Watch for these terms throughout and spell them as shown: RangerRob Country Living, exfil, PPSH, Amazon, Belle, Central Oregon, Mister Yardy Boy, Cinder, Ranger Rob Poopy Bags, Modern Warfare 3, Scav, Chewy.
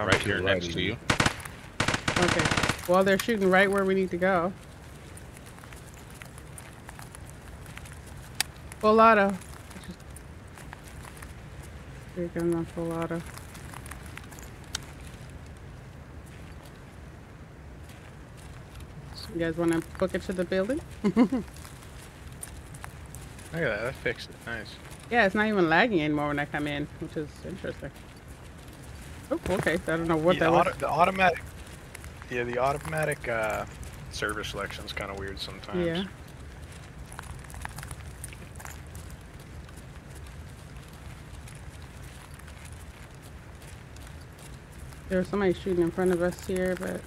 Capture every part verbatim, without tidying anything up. I'm right here next to you. Okay. Well, they're shooting right where we need to go. Full auto. They're going on full auto. You guys want to book it to the building? Look at that. That fixed it. Nice. Yeah, it's not even lagging anymore when I come in, which is interesting. Oh, okay. I don't know what the that auto, was. The automatic. Yeah, the automatic uh, server selection is kind of weird sometimes. Yeah. There was somebody shooting in front of us here, but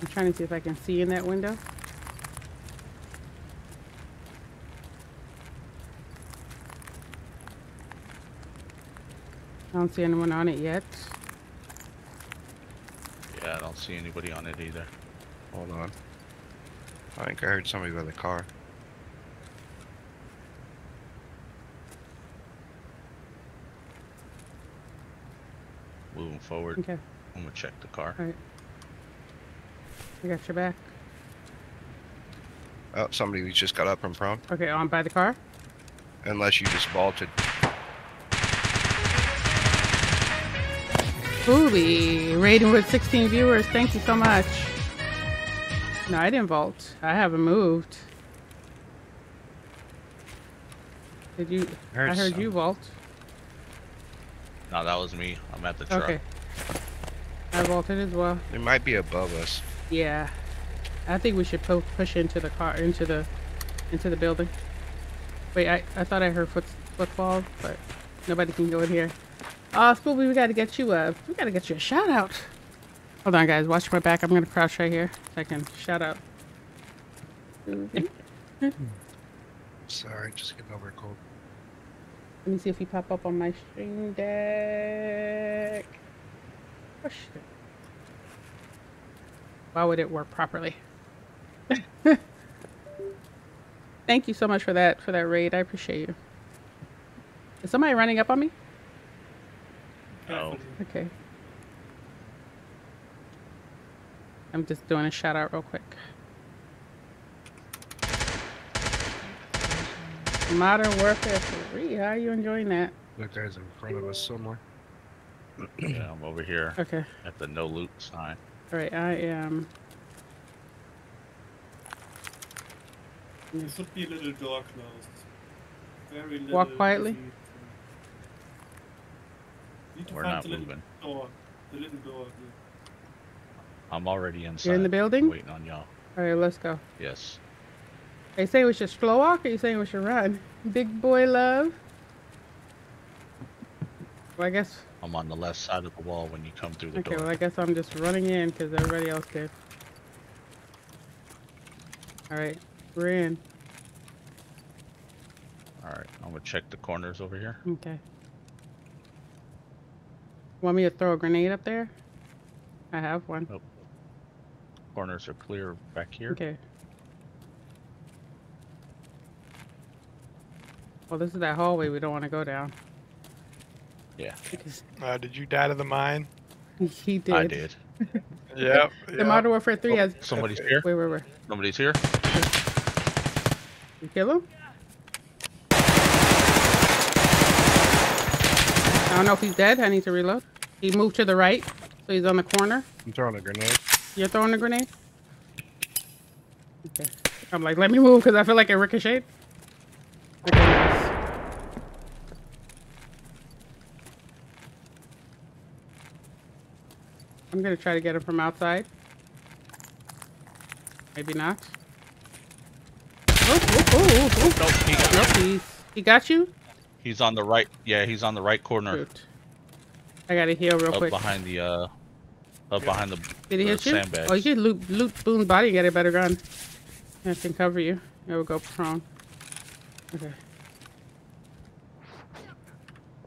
I'm trying to see if I can see in that window. I don't see anyone on it yet. Yeah, I don't see anybody on it either. Hold on. I think I heard somebody by the car. Moving forward. Okay. I'm gonna check the car. All right. I got your back. Oh, somebody just got up from prom. Okay, on by the car? Unless you just vaulted. Booby, raiding with sixteen viewers. Thank you so much. No, I didn't vault. I haven't moved. Did you? Heard I heard some. You vault. No, that was me. I'm at the truck. Okay. I vaulted as well. It might be above us. Yeah, I think we should po push into the car, into the, into the building. Wait, I I thought I heard foot footfall, but nobody can go in here. Oh, Spoopy, we gotta get you a, we gotta get you a shout out. Hold on, guys, watch my back. I'm gonna crouch right here so I can shout out. Sorry, just getting over a cold. Let me see if you pop up on my stream deck. Oh, shit. Why would it work properly? Thank you so much for that for that raid. I appreciate you. Is somebody running up on me? No. Okay. I'm just doing a shout out real quick. Modern Warfare three. How are you enjoying that? That guy's in front of us somewhere. Yeah, I'm over here. Okay. At the no loot sign. All right, I am. There should be a little door closed. Very little. Walk quietly. Need to We're find not the moving. Little door. The little door. I'm already inside. You're in the building? Waiting on y'all. All right, let's go. Yes. They say we should slow walk, or you saying we should run? Big boy love. Well, I guess. I'm on the left side of the wall when you come through the okay, door. Okay, well I guess I'm just running in because everybody else did. Alright, we're in. Alright, I'm gonna check the corners over here. Okay. Want me to throw a grenade up there? I have one. Nope. Corners are clear back here. Okay. Well, this is that hallway we don't want to go down. Yeah. Uh, did you die to the mine? He did. I did. Yeah. The yep. Modern Warfare three oh, has. Somebody's here. Wait, wait, wait. Somebody's here. You kill him? I don't know if he's dead. I need to reload. He moved to the right, so he's on the corner. I'm throwing a grenade. You're throwing a grenade? Okay. I'm like, let me move because I feel like it ricocheted. I'm going to try to get him from outside. Maybe not. Oh, oh, oh, oh. Nope, he got nope, he, he got you? He's on the right. Yeah, he's on the right corner. Shoot. I got to heal real up quick. Up behind the, uh, up behind the, Did he the hit you? Sandbags. Oh, you can loot, loot Boone's body and get a better gun. I can cover you. There we go, prone. Okay.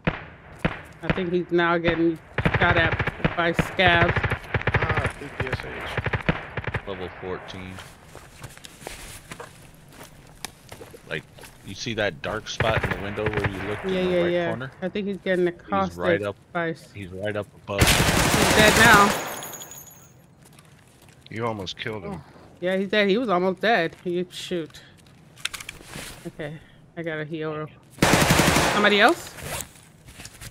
I think he's now getting shot at by Scav. Ah, P P S H. Level fourteen. Like, You see that dark spot in the window where you looked yeah, in the yeah, right yeah. corner? I think he's getting accosted. He's right up. Twice. He's right up above. He's dead now. You almost killed him. Yeah, he's dead. He was almost dead. You shoot. Okay, I got a heal. Somebody else?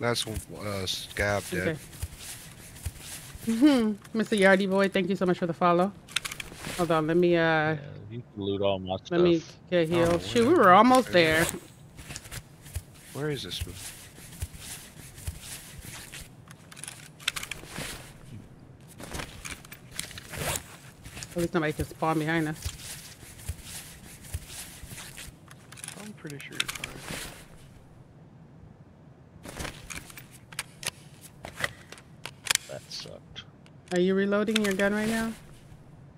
That's uh, Scav dead. Okay. Mister Yardy Boy, thank you so much for the follow. Hold on, let me uh. Yeah, you can loot all my stuff. Let me get healed. Oh, shoot, we were almost there. Where is this one? At least nobody can spawn behind us. I'm pretty sure you're fine. That sucked. Are you reloading your gun right now?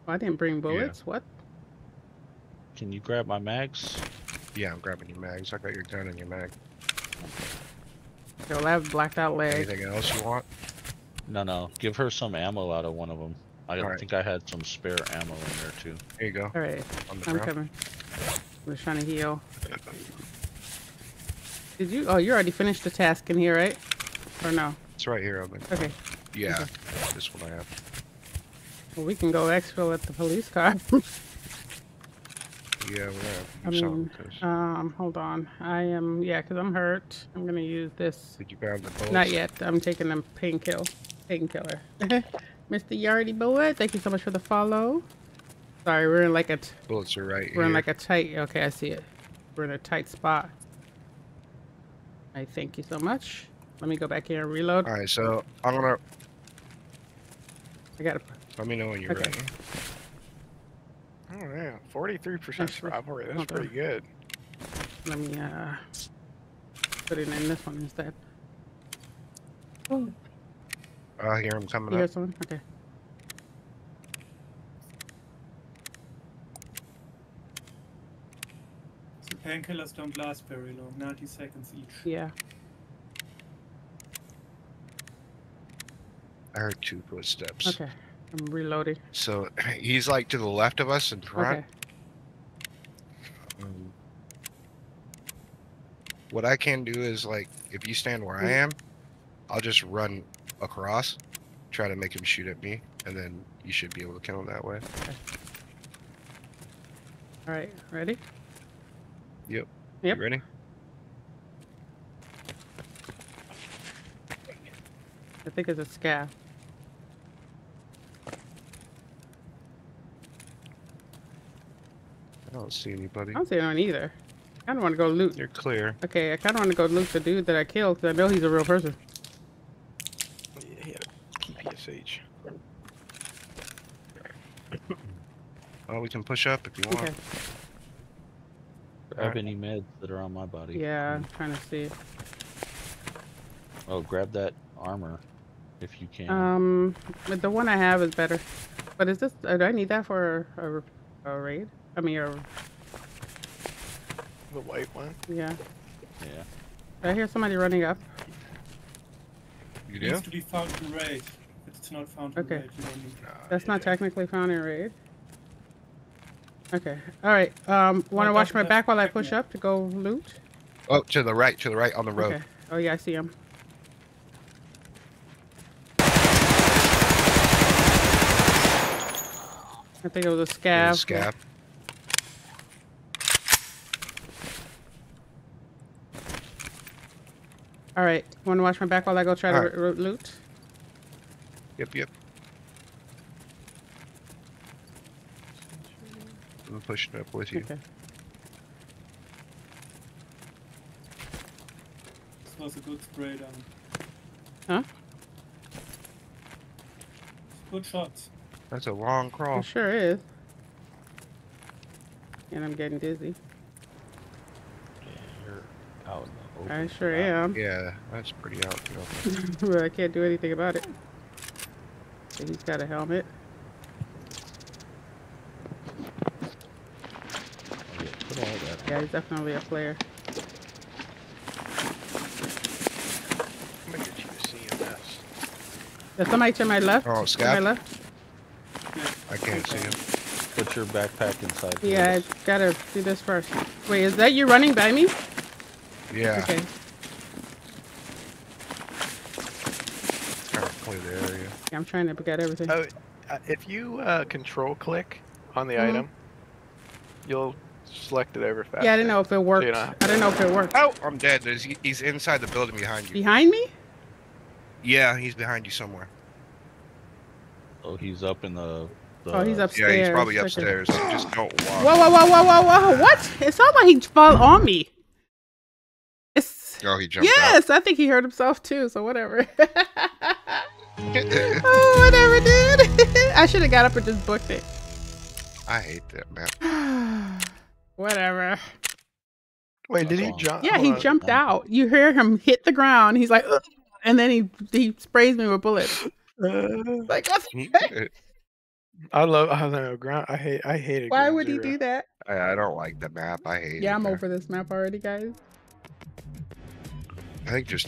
Oh, I didn't bring bullets. Yeah. What? Can you grab my mags? Yeah, I'm grabbing your mags. I got your gun and your mag. Yo, I have blacked out leg. Anything else you want? No, no. Give her some ammo out of one of them. I don't right. think I had some spare ammo in there too. There you go. All right, I'm ground. coming. I'm just trying to heal. Did you? Oh, you already finished the task in here, right? Or no? It's right here. I think. Okay. Yeah, okay. This one I have. Well, we can go exfil at the police car. Yeah, we have. I mean, um, hold on. I am. Yeah, because I'm hurt. I'm gonna use this. Did you grab the bullets? Not yet. I'm taking a painkiller. Painkiller. Mister Yardy Boy, thank you so much for the follow. Sorry, we're in like a... Bullets are right We're here. in like a tight... Okay, I see it. We're in a tight spot. I right, thank you so much. Let me go back here and reload. All right, so I'm gonna... I gotta... Let me know when you're okay. ready. Oh, yeah. forty-three percent survival rate. That's Hold pretty on. good. Let me, uh... put it in this one instead. Oh. I hear him coming you up. Hear okay. So painkillers don't last very long, ninety seconds each. Yeah. I heard two footsteps. Okay, I'm reloading. So he's like to the left of us in front. Okay. Um, what I can do is like, if you stand where mm. I am, I'll just run across, try to make him shoot at me, and then you should be able to kill him that way. Okay. All right, ready? Yep. Yep. You ready? I think it's a Scav. I don't see anybody. I don't see anyone either. I kind of want to go loot. You're clear. Okay, I kind of want to go loot the dude that I killed because I know he's a real person. P P S H. Oh, we can push up if you want. Okay. Grab right. any meds that are on my body. Yeah, I'm trying to see. Oh, grab that armor if you can. Um, but the one I have is better. But is this? Do I need that for a, a raid? I mean, a... the white one. Yeah. Yeah. Did I hear somebody running up? You do? It needs to be found in raid. If it's not found in okay. raid, you don't need to... That's yeah. not technically found in raid. Okay. Alright. Um, want to watch my back while I push yeah. up to go loot? Oh, to the right. To the right on the road. Okay. Oh, yeah. I see him. I think it was a Scav. Was a Scav. All right, want to watch my back while I go try All to right. loot? Yep, yep. I'm pushing up with you. Okay. This was a good spray down. Huh? Good shots. That's a long crawl. It sure is. And I'm getting dizzy. Yeah, you're out. I sure am. Yeah, that's pretty out. But I can't do anything about it. He's got a helmet. Yeah, he's definitely a player. I'm gonna get you to see him last. There's somebody to my left. Oh, Scout. To my left. I can't see him. Put your backpack inside. Yeah, I gotta do this first. Wait, is that you running by me? Yeah. Okay. Trying to clear the area. Yeah, I'm trying to get everything. Oh, uh, if you uh, control click on the mm-hmm. item, you'll select it over fast. Yeah, I didn't know if it worked. So I didn't know if it worked. Oh, I'm dead. There's, he's inside the building behind you. Behind me? Yeah, he's behind you somewhere. Oh, he's up in the. the oh, he's upstairs. Yeah, he's probably upstairs. Okay. So just don't walk. Whoa, whoa, whoa, whoa, whoa, whoa! What? It sounds like he fell on me. It's. Oh, he jumped. Yes, out. I think he hurt himself too. So whatever. Oh, whatever, dude. I should have got up and just booked it. I hate that map. Whatever. Wait, did he jump? Yeah, he jumped out. You hear him hit the ground. He's like, ugh, and then he he sprays me with bullets. Uh, like what the heck? I love. I know ground. I hate. I hate it. Why would zero. he do that? I, I don't like the map. I hate. Yeah, it. Yeah, I'm there. over this map already, guys. I think just